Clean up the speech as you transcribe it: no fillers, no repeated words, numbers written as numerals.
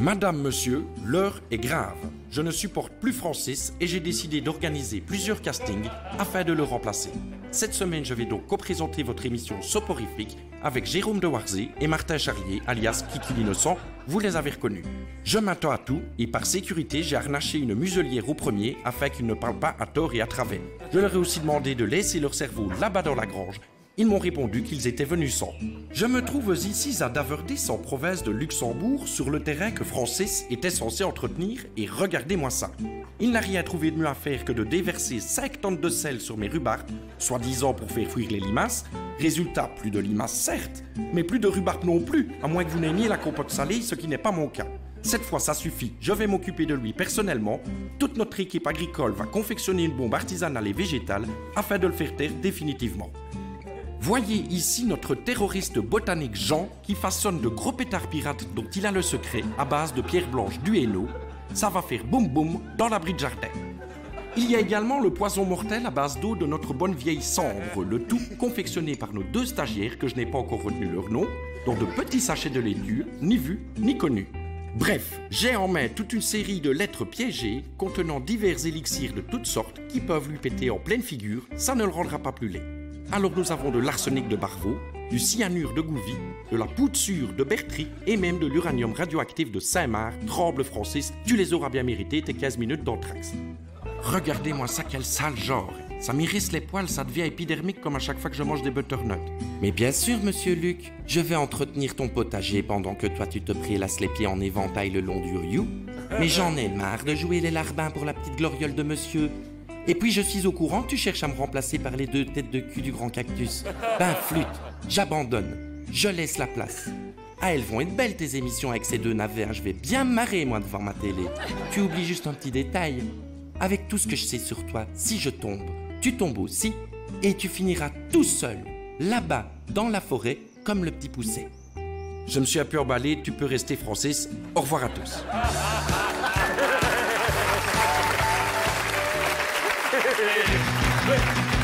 Madame, monsieur, l'heure est grave. Je ne supporte plus Francis et j'ai décidé d'organiser plusieurs castings afin de le remplacer. Cette semaine, je vais donc co-présenter votre émission soporifique avec Jérôme de Warzy et Martin Charlier, alias Kiki l'innocent, vous les avez reconnus. Je m'attends à tout et par sécurité, j'ai harnaché une muselière au premier afin qu'ils ne parlent pas à tort et à travers. Je leur ai aussi demandé de laisser leur cerveau là-bas dans la grange. Ils m'ont répondu qu'ils étaient venus sans. Je me trouve ici à Daverdes, en province de Luxembourg, sur le terrain que Francis était censé entretenir, et regardez-moi ça. Il n'a rien trouvé de mieux à faire que de déverser 5 tonnes de sel sur mes rhubardes, soi-disant pour faire fuir les limaces. Résultat, plus de limaces certes, mais plus de rhubardes non plus, à moins que vous n'aimiez la compote salée, ce qui n'est pas mon cas. Cette fois, ça suffit, je vais m'occuper de lui personnellement. Toute notre équipe agricole va confectionner une bombe artisanale et végétale afin de le faire taire définitivement. Voyez ici notre terroriste botanique Jean qui façonne de gros pétards pirates dont il a le secret à base de pierres blanches du Hélo. Ça va faire boum boum dans l'abri de jardin. Il y a également le poison mortel à base d'eau de notre bonne vieille cendre, le tout confectionné par nos 2 stagiaires que je n'ai pas encore retenu leur nom, dans de petits sachets de laitue, ni vus ni connus. Bref, j'ai en main toute une série de lettres piégées contenant divers élixirs de toutes sortes qui peuvent lui péter en pleine figure, ça ne le rendra pas plus laid. Alors nous avons de l'arsenic de Barvo, du cyanure de Gouvy, de la poudre de Bertrie et même de l'uranium radioactif de Saint-Marc. Tremble Francis, tu les auras bien mérité tes 15 minutes d'anthrax. Regardez-moi ça, quel sale genre. Ça m'irrisse les poils, ça devient épidermique comme à chaque fois que je mange des butternuts. Mais bien sûr, monsieur Luc, je vais entretenir ton potager pendant que toi tu te prélasses les pieds en éventail le long du Rio. Mais j'en ai marre de jouer les larbins pour la petite gloriole de monsieur. Et puis je suis au courant que tu cherches à me remplacer par les 2 têtes de cul du grand cactus. Ben flûte, j'abandonne, je laisse la place. Ah, elles vont être belles tes émissions avec ces 2 navets, hein. Je vais bien me marrer moi devant ma télé. Tu oublies juste un petit détail. Avec tout ce que je sais sur toi, si je tombe, tu tombes aussi. Et tu finiras tout seul, là-bas, dans la forêt, comme le petit poucet. Je me suis un peu emballé, tu peux rester Francis. Au revoir à tous. Hey, hey, hey.